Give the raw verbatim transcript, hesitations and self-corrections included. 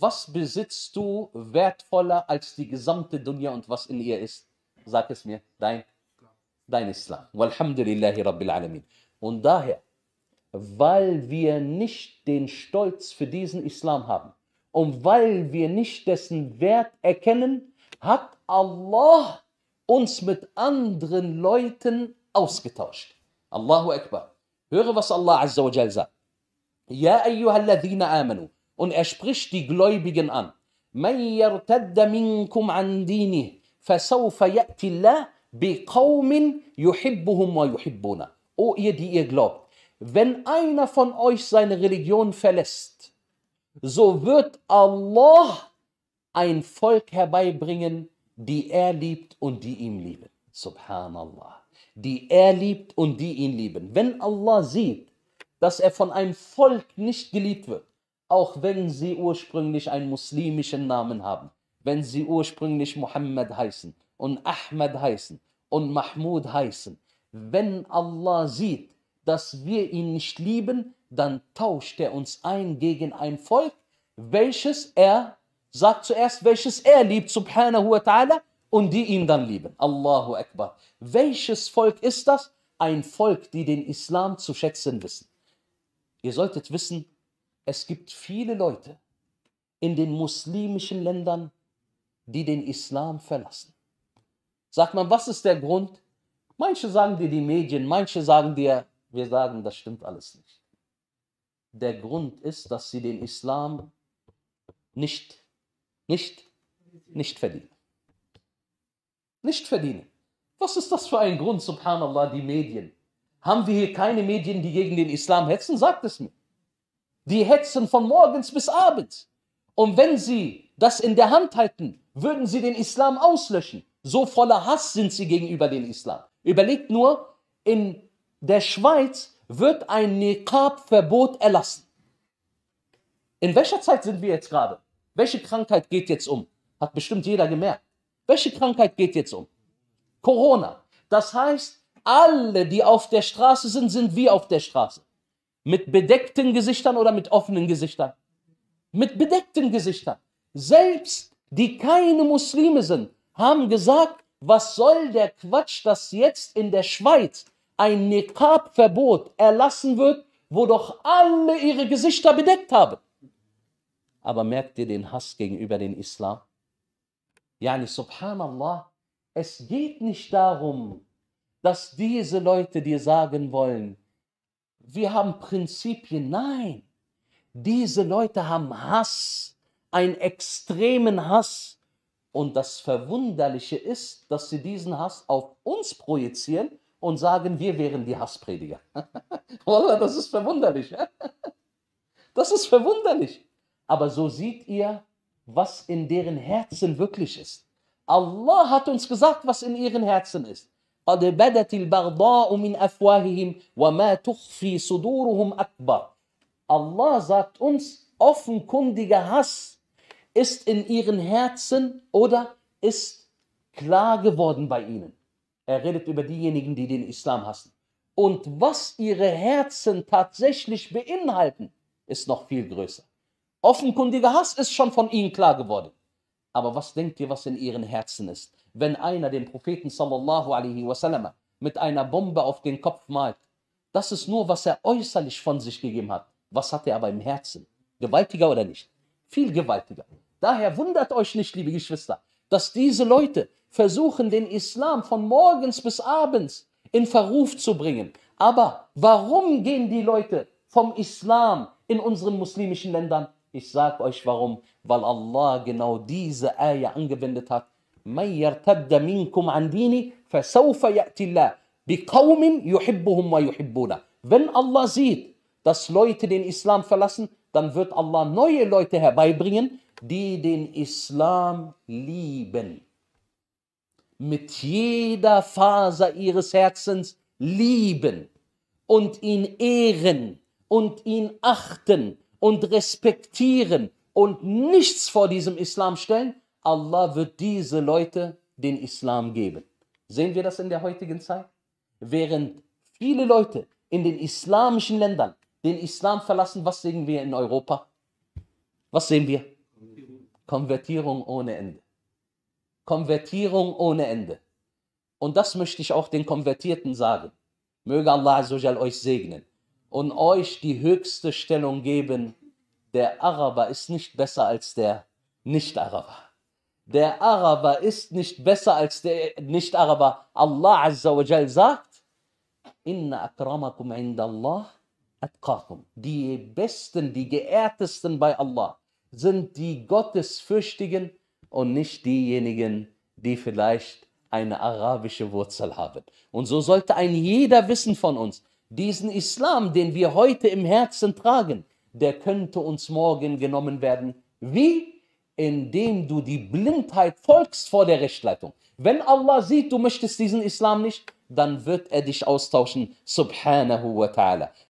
Was besitzt du wertvoller als die gesamte Dunya und was in ihr ist? Sag es mir, dein, dein Islam. Walhamdulillahi Rabbil Alamin. Und daher, weil wir nicht den Stolz für diesen Islam haben und weil wir nicht dessen Wert erkennen, hat Allah uns mit anderen Leuten ausgetauscht. Allahu Akbar. Höre, was Allah Azza wa Jal sagt. Ya ayyuhalladhina amanu. Und er spricht die Gläubigen an. Man yartadda minkum an dinih, fasawfa ya'ti Allah biqaumin yuhibbuhum wa yuhibbuna. O ihr, die ihr glaubt, wenn einer von euch seine Religion verlässt, so wird Allah ein Volk herbeibringen, die er liebt und die ihm lieben. Subhanallah. Die er liebt und die ihn lieben. Wenn Allah sieht, dass er von einem Volk nicht geliebt wird, auch wenn sie ursprünglich einen muslimischen Namen haben, wenn sie ursprünglich Muhammad heißen und Ahmed heißen und Mahmud heißen, wenn Allah sieht, dass wir ihn nicht lieben, dann tauscht er uns ein gegen ein Volk, welches er, sagt zuerst, welches er liebt, subhanahu wa ta'ala, und die ihn dann lieben. Allahu Akbar. Welches Volk ist das? Ein Volk, die den Islam zu schätzen wissen. Ihr solltet wissen, es gibt viele Leute in den muslimischen Ländern, die den Islam verlassen. Sagt man, was ist der Grund? Manche sagen dir die Medien, manche sagen dir, wir sagen, das stimmt alles nicht. Der Grund ist, dass sie den Islam nicht, nicht, nicht verdienen. Nicht verdienen. Was ist das für ein Grund, subhanallah, die Medien? Haben wir hier keine Medien, die gegen den Islam hetzen? Sagt es mir. Die hetzen von morgens bis abends. Und wenn sie das in der Hand halten, würden sie den Islam auslöschen. So voller Hass sind sie gegenüber dem Islam. Überlegt nur, in der Schweiz wird ein Niqab-Verbot erlassen. In welcher Zeit sind wir jetzt gerade? Welche Krankheit geht jetzt um? Hat bestimmt jeder gemerkt. Welche Krankheit geht jetzt um? Corona. Das heißt, alle, die auf der Straße sind, sind wie auf der Straße. Mit bedeckten Gesichtern oder mit offenen Gesichtern? Mit bedeckten Gesichtern. Selbst die keine Muslime sind, haben gesagt, was soll der Quatsch, dass jetzt in der Schweiz ein Niqab-Verbot erlassen wird, wo doch alle ihre Gesichter bedeckt haben. Aber merkt ihr den Hass gegenüber dem Islam? Yani, subhanallah, es geht nicht darum, dass diese Leute dir sagen wollen, wir haben Prinzipien. Nein, diese Leute haben Hass, einen extremen Hass. Und das Verwunderliche ist, dass sie diesen Hass auf uns projizieren und sagen, wir wären die Hassprediger. Wallah, das ist verwunderlich. Das ist verwunderlich. Aber so seht ihr, was in deren Herzen wirklich ist. Allah hat uns gesagt, was in ihren Herzen ist. Allah sagt uns, offenkundiger Hass ist in ihren Herzen oder ist klar geworden bei ihnen. Er redet über diejenigen, die den Islam hassen. Und was ihre Herzen tatsächlich beinhalten, ist noch viel größer. Offenkundiger Hass ist schon von ihnen klar geworden. Aber was denkt ihr, was in ihren Herzen ist? Wenn einer den Propheten sallallahu alaihi wasallam mit einer Bombe auf den Kopf malt, das ist nur, was er äußerlich von sich gegeben hat. Was hat er aber im Herzen? Gewaltiger oder nicht? Viel gewaltiger. Daher wundert euch nicht, liebe Geschwister, dass diese Leute versuchen, den Islam von morgens bis abends in Verruf zu bringen. Aber warum gehen die Leute vom Islam in unseren muslimischen Ländern? Ich sage euch warum. Weil Allah genau diese Ayah angewendet hat. Man yartadda minkum an dini, fasawfa ya'ti Allah biqaumin yuhibbuhum wa yuhibbuna. Wenn Allah sieht, dass Leute den Islam verlassen, dann wird Allah neue Leute herbeibringen, die den Islam lieben. Mit jeder Faser ihres Herzens lieben und ihn ehren und ihn achten und respektieren und nichts vor diesem Islam stellen. Allah wird diese Leute den Islam geben. Sehen wir das in der heutigen Zeit? Während viele Leute in den islamischen Ländern den Islam verlassen, was sehen wir in Europa? Was sehen wir? Konvertierung ohne Ende. Konvertierung ohne Ende. Und das möchte ich auch den Konvertierten sagen. Möge Allah Azzawajal euch segnen und euch die höchste Stellung geben. Der Araber ist nicht besser als der Nicht-Araber. Der Araber ist nicht besser als der Nicht-Araber. Allah Azzawajal sagt, Inna akramakum inda Allah atqakum. Die Besten, die Geehrtesten bei Allah sind die Gottesfürchtigen und nicht diejenigen, die vielleicht eine arabische Wurzel haben. Und so sollte ein jeder wissen von uns, diesen Islam, den wir heute im Herzen tragen, der könnte uns morgen genommen werden. Wie? Indem du die Blindheit folgst vor der Rechtsleitung. Wenn Allah sieht, du möchtest diesen Islam nicht, dann wird er dich austauschen. Subhanahu wa ta'ala.